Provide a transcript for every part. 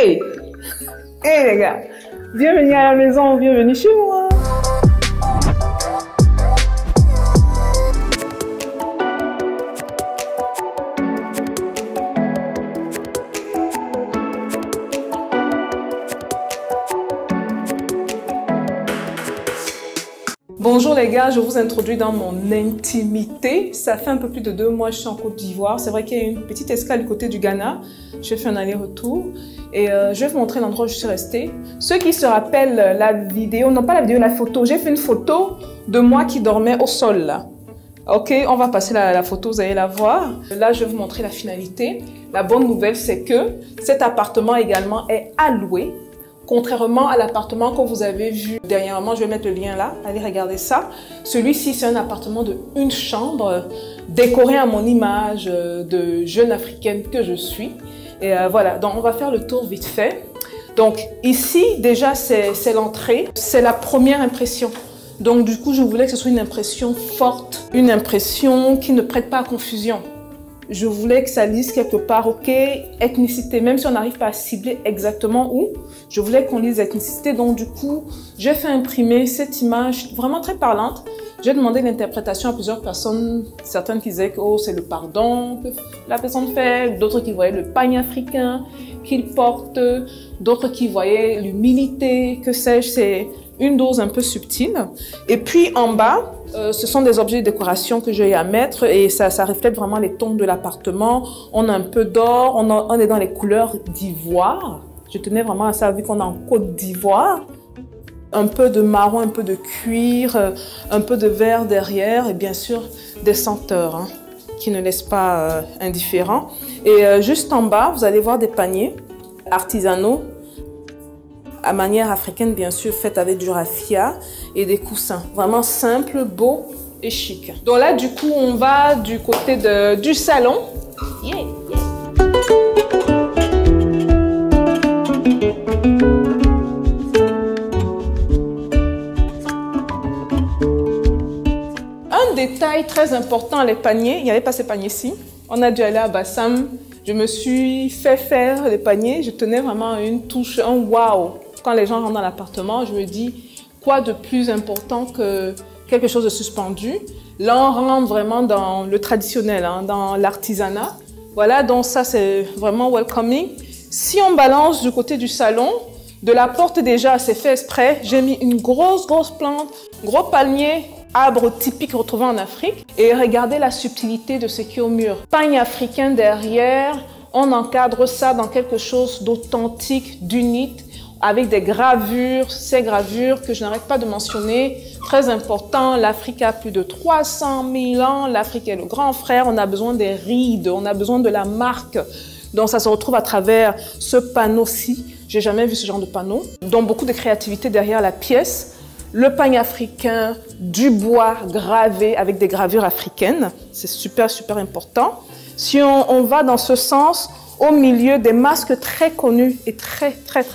Hey, hey les gars, bienvenue à la maison, bienvenue chez moi. Bonjour les gars, je vous introduis dans mon intimité. Ça fait un peu plus de 2 mois que je suis en Côte d'Ivoire. C'est vrai qu'il y a une petite escale du côté du Ghana. J'ai fait un aller-retour et je vais vous montrer l'endroit où je suis restée. Ceux qui se rappellent la vidéo, non pas la vidéo, la photo. J'ai fait une photo de moi qui dormais au sol là. Ok, on va passer la photo, vous allez la voir. Là, je vais vous montrer la finalité. La bonne nouvelle, c'est que cet appartement également est alloué. Contrairement à l'appartement que vous avez vu dernièrement, je vais mettre le lien là, allez regarder ça. Celui-ci, c'est un appartement de 1 chambre, décoré à mon image de jeune africaine que je suis. Et voilà, donc on va faire le tour vite fait. Donc ici, déjà, c'est l'entrée, c'est la première impression. Donc du coup, je voulais que ce soit une impression forte, une impression qui ne prête pas à confusion. Je voulais que ça lise quelque part, ok, ethnicité, même si on n'arrive pas à cibler exactement où, je voulais qu'on lise ethnicité. Donc du coup, j'ai fait imprimer cette image vraiment très parlante. J'ai demandé l'interprétation à plusieurs personnes, certaines qui disaient que oh, c'est le pardon que la personne fait, d'autres qui voyaient le pagne africain qu'il porte, d'autres qui voyaient l'humilité, que sais-je, c'est une dose un peu subtile. Et puis en bas, ce sont des objets de décoration que j'ai à mettre et ça reflète vraiment les tons de l'appartement. On a un peu d'or, on est dans les couleurs d'ivoire. Je tenais vraiment à ça vu qu'on est en Côte d'Ivoire. Un peu de marron, un peu de cuir, un peu de vert derrière et bien sûr des senteurs hein, qui ne laissent pas indifférents. Et juste en bas, vous allez voir des paniers artisanaux à manière africaine, bien sûr, faite avec du raffia et des coussins. Vraiment simple, beau et chic. Donc là, du coup, on va du côté du salon. Yeah, yeah. Un détail très important, les paniers. Il n'y avait pas ces paniers-ci. On a dû aller à Bassam. Je me suis fait faire les paniers. Je tenais vraiment une touche, un wow. Quand les gens rentrent dans l'appartement, je me dis quoi de plus important que quelque chose de suspendu. Là, on rentre vraiment dans le traditionnel, hein, dans l'artisanat. Voilà, donc ça, c'est vraiment welcoming. Si on balance du côté du salon, de la porte déjà, c'est fait exprès. J'ai mis une grosse plante, gros palmier, arbre typique retrouvé en Afrique. Et regardez la subtilité de ce qui est au mur. Pagne africain derrière, on encadre ça dans quelque chose d'authentique, d'unique, avec des gravures, ces gravures que je n'arrête pas de mentionner, très important, l'Afrique a plus de 300 000 ans, l'Afrique est le grand frère, on a besoin des rides, on a besoin de la marque. Donc ça se retrouve à travers ce panneau-ci, j'ai jamais vu ce genre de panneau. Donc beaucoup de créativité derrière la pièce. Le pagne africain, du bois gravé avec des gravures africaines, c'est super important. Si on va dans ce sens, au milieu des masques très connus et très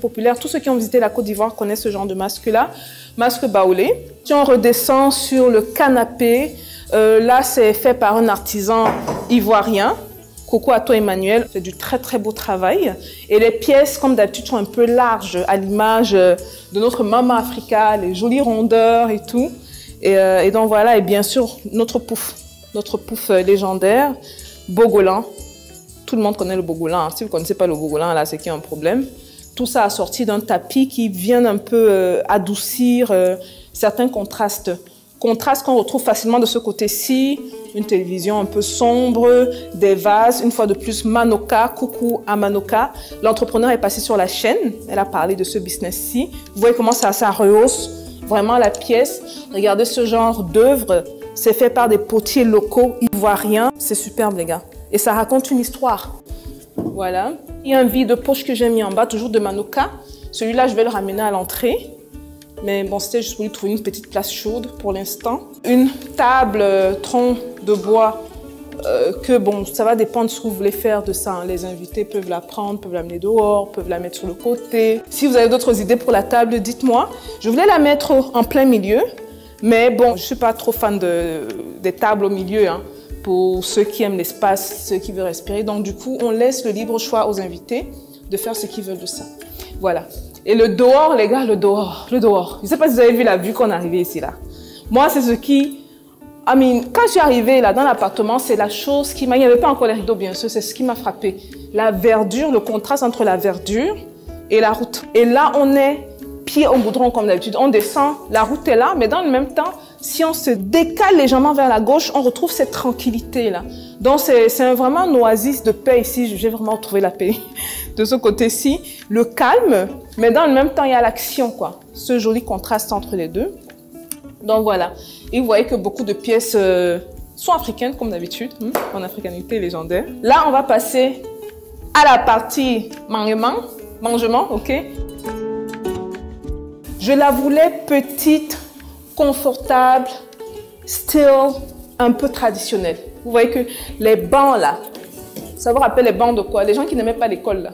populaires. Tous ceux qui ont visité la Côte d'Ivoire connaissent ce genre de masque-là, masque baoulé. Si on redescend sur le canapé, là c'est fait par un artisan ivoirien, Koko Atto Emmanuel. C'est du très beau travail. Et les pièces, comme d'habitude, sont un peu larges, à l'image de notre Mama Africa, les jolies rondeurs et tout. Et donc voilà, et bien sûr, notre pouf légendaire, Bogolan. Tout le monde connaît le Bogolan. Si vous ne connaissez pas le Bogolan, là, c'est qu'il y a un problème. Tout ça assorti d'un tapis qui vient un peu adoucir certains contrastes. Contrastes qu'on retrouve facilement de ce côté-ci. Une télévision un peu sombre, des vases. Une fois de plus, Manoka, coucou à Manoka. L'entrepreneur est passé sur la chaîne. Elle a parlé de ce business-ci. Vous voyez comment ça rehausse vraiment la pièce. Regardez ce genre d'œuvre. C'est fait par des potiers locaux ivoiriens. C'est superbe, les gars. Et ça raconte une histoire. Voilà. Il y a un vide-poche que j'ai mis en bas, toujours de Manoka. Celui-là, je vais le ramener à l'entrée. Mais bon, c'était juste pour lui trouver une petite place chaude pour l'instant. Une table tronc de bois que, bon, ça va dépendre de ce que vous voulez faire de ça. Hein. Les invités peuvent la prendre, peuvent l'amener dehors, peuvent la mettre sur le côté. Si vous avez d'autres idées pour la table, dites-moi. Je voulais la mettre en plein milieu. Mais bon, je ne suis pas trop fan des tables au milieu. Hein. Pour ceux qui aiment l'espace, ceux qui veulent respirer. Donc du coup, on laisse le libre choix aux invités de faire ce qu'ils veulent de ça. Voilà. Et le dehors, les gars, le dehors. Je ne sais pas si vous avez vu la vue qu'on est arrivé ici, là. Moi, c'est ce qui... I mean, quand je suis arrivée là dans l'appartement, c'est la chose qui m'a... Il n'y avait pas encore les rideaux, bien sûr, c'est ce qui m'a frappée. La verdure, le contraste entre la verdure et la route. Et là, on est pied au boudron comme d'habitude. On descend, la route est là, mais dans le même temps, si on se décale légèrement vers la gauche, on retrouve cette tranquillité-là. Donc, c'est vraiment un oasis de paix ici. J'ai vraiment retrouvé la paix de ce côté-ci. Le calme, mais dans le même temps, il y a l'action, quoi. Ce joli contraste entre les deux. Donc voilà, et vous voyez que beaucoup de pièces sont africaines comme d'habitude, en africanité légendaire. Là, on va passer à la partie mangement, ok? Je la voulais petite, confortable, still, un peu traditionnelle. Vous voyez que les bancs là, ça vous rappelle les bancs de quoi? Les gens qui n'aimaient pas l'école là,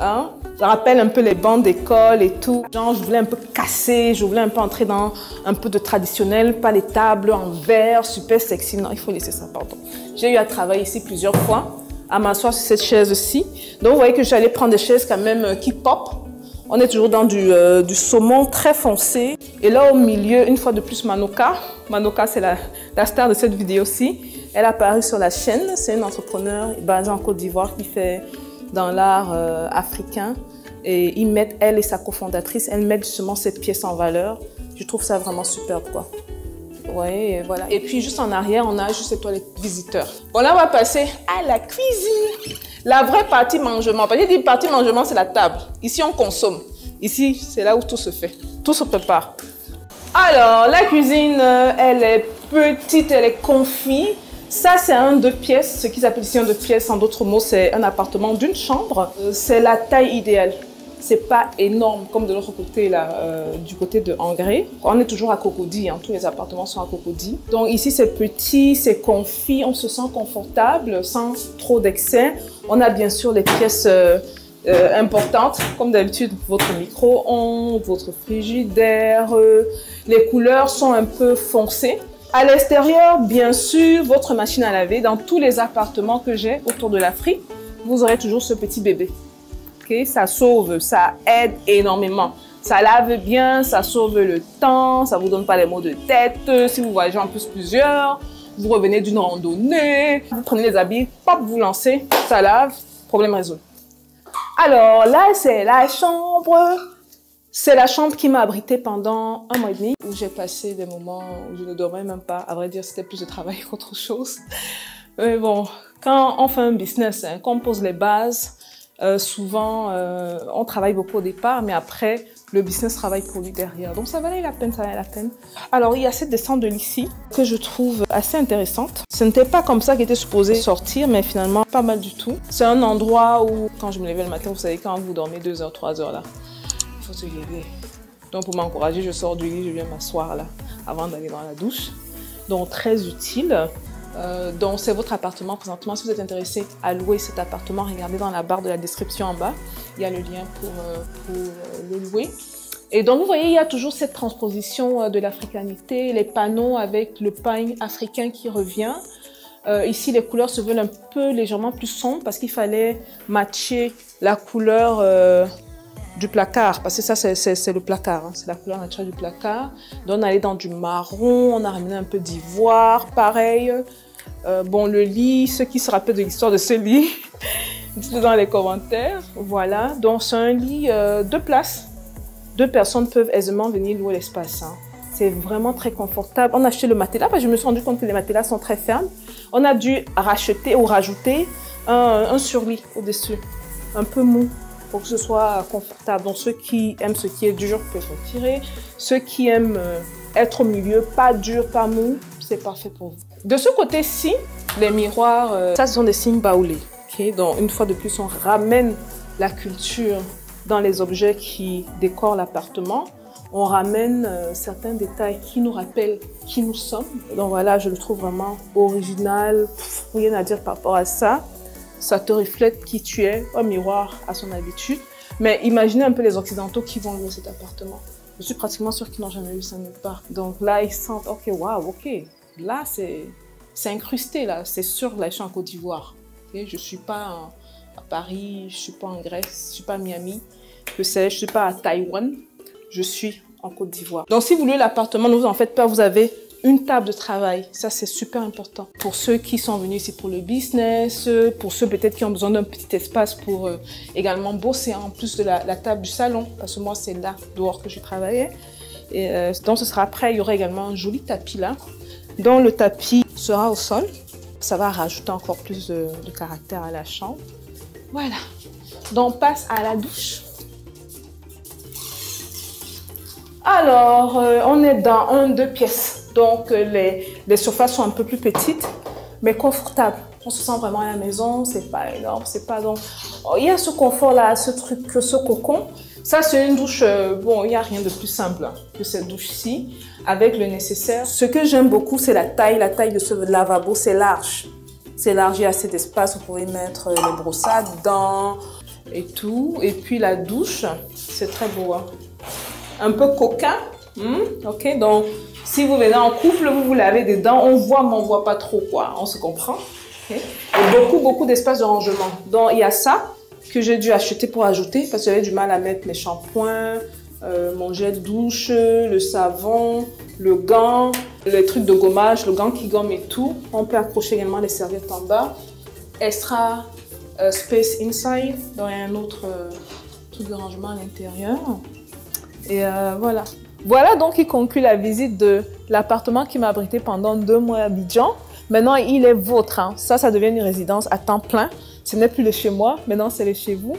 hein? Ça rappelle un peu les bancs d'école et tout. Genre, je voulais un peu casser, je voulais un peu entrer dans un peu de traditionnel, pas les tables en verre, super sexy. Non, il faut laisser ça, pardon. J'ai eu à travailler ici plusieurs fois, à m'asseoir sur cette chaise-ci. Donc, vous voyez que j'allais prendre des chaises quand même qui pop. On est toujours dans du saumon très foncé. Et là, au milieu, une fois de plus, Manoka. Manoka, c'est la star de cette vidéo-ci. Elle apparaît sur la chaîne. C'est une entrepreneure basée en Côte d'Ivoire qui fait... dans l'art africain, et ils mettent, elle et sa cofondatrice, elles mettent justement cette pièce en valeur. Je trouve ça vraiment superbe, quoi. Ouais, et voilà. Et puis juste en arrière, on a juste les toilettes visiteurs. Bon, là, on va passer à la cuisine. La vraie partie mangement. Parce que j'ai dit partie mangement, c'est la table. Ici, on consomme. Ici, c'est là où tout se fait. Tout se prépare. Alors, la cuisine, elle est petite, elle est confie. Ça, c'est un deux pièces, ce qu'ils appellent ici un deux pièces, en d'autres mots, c'est un appartement d'une chambre. C'est la taille idéale. C'est pas énorme comme de l'autre côté, là, du côté de Angres. On est toujours à Cocody, hein. Tous les appartements sont à Cocody. Donc ici, c'est petit, c'est confit, on se sent confortable, sans trop d'excès. On a bien sûr les pièces importantes, comme d'habitude, votre micro-ondes, votre frigidaire. Les couleurs sont un peu foncées. À l'extérieur, bien sûr, votre machine à laver. Dans tous les appartements que j'ai autour de l'Afrique, vous aurez toujours ce petit bébé. Okay? Ça sauve, ça aide énormément. Ça lave bien, ça sauve le temps, ça ne vous donne pas les maux de tête. Si vous voyagez en plus plusieurs, vous revenez d'une randonnée, vous prenez les habits, hop, vous lancez, ça lave, problème résolu. Alors là, c'est la chambre. C'est la chambre qui m'a abritée pendant un mois et demi, où j'ai passé des moments où je ne dormais même pas. À vrai dire, c'était plus de travail qu'autre chose. Mais bon, quand on fait un business, hein, quand on pose les bases, souvent, on travaille beaucoup au départ, mais après, le business travaille pour lui derrière. Donc, ça valait la peine, ça valait la peine. Alors, il y a cette descente de l'ici que je trouve assez intéressante. Ce n'était pas comme ça qu'il était supposé sortir, mais finalement, pas mal du tout. C'est un endroit où, quand je me levais le matin, vous savez, quand vous dormez 2 heures, 3 heures là, faut se lever. Donc pour m'encourager, je sors du lit, je viens m'asseoir là avant d'aller dans la douche. Donc très utile. Donc c'est votre appartement présentement. Si vous êtes intéressé à louer cet appartement, regardez dans la barre de la description en bas. Il y a le lien pour le louer. Et donc vous voyez, il y a toujours cette transposition de l'africanité, les panneaux avec le pain africain qui revient. Ici, les couleurs se veulent un peu légèrement plus sombres parce qu'il fallait matcher la couleur... du placard, parce que ça c'est le placard, hein, c'est la couleur naturelle du placard. Donc on allait dans du marron, on a ramené un peu d'ivoire, pareil. Bon, le lit, ceux qui se rappellent de l'histoire de ce lit, dites-le dans les commentaires. Voilà, donc c'est un lit 2 places. 2 personnes peuvent aisément venir louer l'espace. Hein. C'est vraiment très confortable. On a acheté le matelas, parce que je me suis rendu compte que les matelas sont très fermes. On a dû racheter ou rajouter un surlit au-dessus, un peu mou, pour que ce soit confortable. Donc ceux qui aiment ce qui est dur peuvent retirer. Ceux qui aiment être au milieu, pas dur, pas mou, c'est parfait pour vous. De ce côté-ci, les miroirs, ça ce sont des signes baoulés. Okay? Donc une fois de plus, on ramène la culture dans les objets qui décorent l'appartement. On ramène certains détails qui nous rappellent qui nous sommes. Donc voilà, je le trouve vraiment original. Pff, rien à dire par rapport à ça. Ça te reflète qui tu es, un miroir à son habitude. Mais imaginez un peu les Occidentaux qui vont louer cet appartement. Je suis pratiquement sûre qu'ils n'ont jamais eu ça nulle part. Donc là, ils sentent, ok, waouh, ok. Là, c'est incrusté, là. C'est sûr, là, je suis en Côte d'Ivoire. Okay? Je ne suis pas à Paris, je ne suis pas en Grèce, je ne suis pas à Miami, que sais-je, je ne suis pas à Taïwan, je suis en Côte d'Ivoire. Donc si vous voulez l'appartement, ne vous en faites pas, vous avez une table de travail. Ça, c'est super important. Pour ceux qui sont venus ici pour le business, pour ceux peut-être qui ont besoin d'un petit espace pour également bosser, en plus de la table du salon, parce que moi, c'est là, dehors, que je travaillais. Et, donc, ce sera après. Il y aura également un joli tapis là, dont le tapis sera au sol. Ça va rajouter encore plus de caractère à la chambre. Voilà. Donc, on passe à la douche. Alors, on est dans deux pièces. Donc, les sofas sont un peu plus petites, mais confortables. On se sent vraiment à la maison. C'est pas énorme, c'est pas... Donc, il y a ce confort-là, ce truc, ce cocon. Ça, c'est une douche, bon, il n'y a rien de plus simple que cette douche-ci, avec le nécessaire. Ce que j'aime beaucoup, c'est la taille de ce lavabo, c'est large. C'est large, il y a assez d'espace, vous pouvez mettre les brossades dedans et tout. Et puis la douche, c'est très beau, hein. Un peu coquin, ok, donc si vous venez en couple, vous vous lavez dedans, on voit, mais on ne voit pas trop, quoi, on se comprend. Okay. Et beaucoup d'espace de rangement, donc il y a ça. Que j'ai dû acheter pour ajouter parce que j'avais du mal à mettre mes shampoings, mon gel douche, le savon, le gant, les trucs de gommage, le gant qui gomme et tout. On peut accrocher également les serviettes en bas. Extra space inside, donc il y a un autre truc de rangement à l'intérieur. Et voilà. Voilà donc qui conclut la visite de l'appartement qui m'a abrité pendant 2 mois à Abidjan. Maintenant, il est vôtre, hein. Ça devient une résidence à temps plein. Ce n'est plus le chez moi, maintenant c'est le chez vous.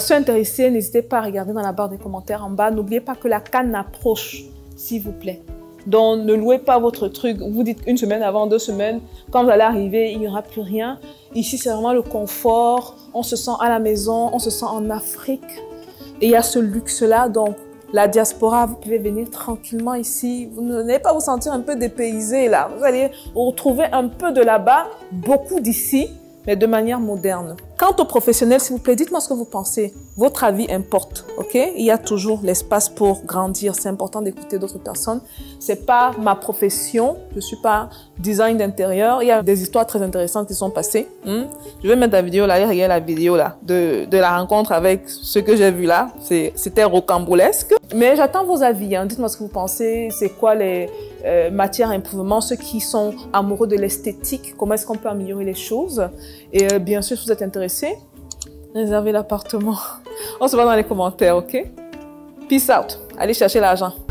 Ceux intéressés, n'hésitez pas à regarder dans la barre des commentaires en bas. N'oubliez pas que la canne approche, s'il vous plaît. Donc, ne louez pas votre truc. Vous dites 1 semaine avant, 2 semaines. Quand vous allez arriver, il n'y aura plus rien. Ici, c'est vraiment le confort. On se sent à la maison, on se sent en Afrique. Et il y a ce luxe-là, donc la diaspora, vous pouvez venir tranquillement ici. Vous n'allez pas vous sentir un peu dépaysé, là. Vous allez retrouver un peu de là-bas, beaucoup d'ici, mais de manière moderne. Quant aux professionnels, s'il vous plaît, dites-moi ce que vous pensez. Votre avis importe, ok? Il y a toujours l'espace pour grandir. C'est important d'écouter d'autres personnes. C'est pas ma profession. Je suis pas design d'intérieur. Il y a des histoires très intéressantes qui sont passées. Je vais mettre la vidéo là. Allez regarder la vidéo là de la rencontre avec ce que j'ai vu là. C'était rocambolesque. Mais j'attends vos avis, hein. Dites-moi ce que vous pensez. C'est quoi les matières à improvement? Ceux qui sont amoureux de l'esthétique, comment est-ce qu'on peut améliorer les choses? Et bien sûr, si vous êtes intéressés, réservez l'appartement. On se voit dans les commentaires, ok? Peace out. Allez chercher l'argent.